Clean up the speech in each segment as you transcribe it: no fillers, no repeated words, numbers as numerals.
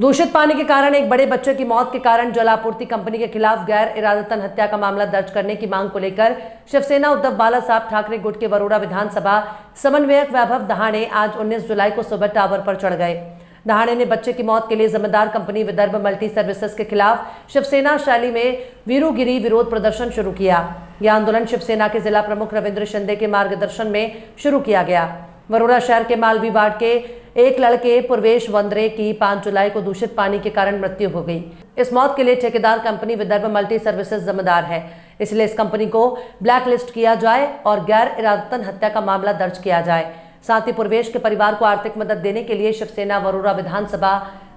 दूषित पानी के कारण एक बड़े बच्चे की मौत के कारण जलापूर्ति कंपनी के खिलाफ गैर इरादतन हत्या का मामला दर्ज करने की मांग को लेकर शिवसेना उद्धव बालासाहेब ठाकरे गुट के वरोरा विधानसभा समन्वयक वैभव दहाणे आज 19 जुलाई को सुबह टावर पर चढ़ गए। दहाणे ने बच्चे की मौत के लिए जिम्मेदार कंपनी विदर्भ मल्टी सर्विसेज के खिलाफ शिवसेना शैली में वीरूगिरी विरोध प्रदर्शन शुरू किया। यह आंदोलन शिवसेना के जिला प्रमुख रविन्द्र शिंदे के मार्गदर्शन में शुरू किया गया। वरोरा शहर के मालवी वार्ड के एक लड़के पूर्वेश वंद्रे की 5 जुलाई को दूषित पानी के कारण मृत्यु हो गई। इस मौत के लिए ठेकेदार कंपनी विदर्भ मल्टी सर्विसेज जिम्मेदार है, इसलिए इस कंपनी को ब्लैकलिस्ट किया जाए और गैर इरादतन हत्या का मामला दर्ज किया जाए। साथ ही पूर्वेश के परिवार को आर्थिक मदद देने के लिए शिवसेना वरोरा विधानसभा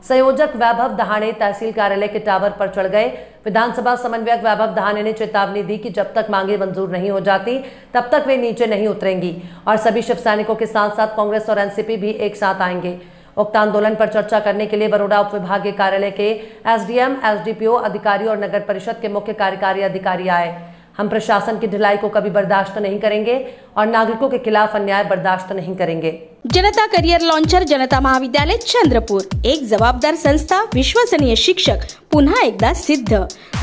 संयोजक वैभव दहाणे तहसील कार्यालय के टावर पर चढ़ गए। विधानसभा समन्वयक वैभव दहाणे ने चेतावनी दी कि जब तक मांगे मंजूर नहीं हो जाती तब तक वे नीचे नहीं उतरेंगी और सभी शिव सैनिकों के साथ साथ कांग्रेस और एनसीपी भी एक साथ आएंगे। उक्त आंदोलन पर चर्चा करने के लिए वरोरा उप विभागीय कार्यालय के एसडीएम, एसडीपीओ अधिकारी और नगर परिषद के मुख्य कार्यकारी अधिकारी आए। हम प्रशासन की ढिलाई को कभी बर्दाश्त नहीं करेंगे और नागरिकों के खिलाफ अन्याय बर्दाश्त नहीं करेंगे। जनता करियर लॉन्चर जनता महाविद्यालय चंद्रपूर, एक जवाबदार संस्था, विश्वसनीय शिक्षक, पुन्हा एकदा सिद्ध,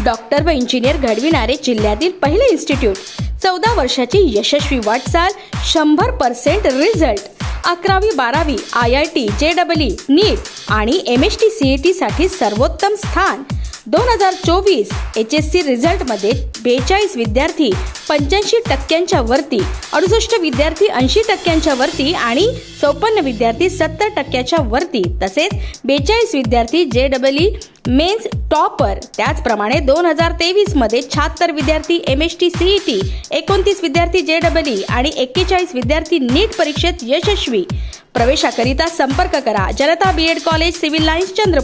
डॉक्टर व इंजिनियर घडविणारे जिल्ह्यातील पहिले इन्स्टिट्यूट, 14 वर्षाची यशस्वी वाटचाल, 100% रिझल्ट, 11वी 12वी IIT, JEE, NEET आणि MST CET साठी सर्वोत्तम स्थान, 2024 HSC रिझल्ट मध्ये 42 विद्यार्थी 85% वरती, 68 विद्यार्थी 80% वरती आणि 54 विद्यार्थी 70% वरती, तसेच 42 विद्यार्थी JEE मेन्स टॉपर। त्याचप्रमाणे 2023 मध्ये 76 विद्यार्थी MST CET, 29 विद्यार्थी JEE आणि 41 विद्यार्थी NEET परीक्षेत यशस्वी। प्रवेशाकरिता संपर्क करा Janata BED college, civil lines, Chandrapur.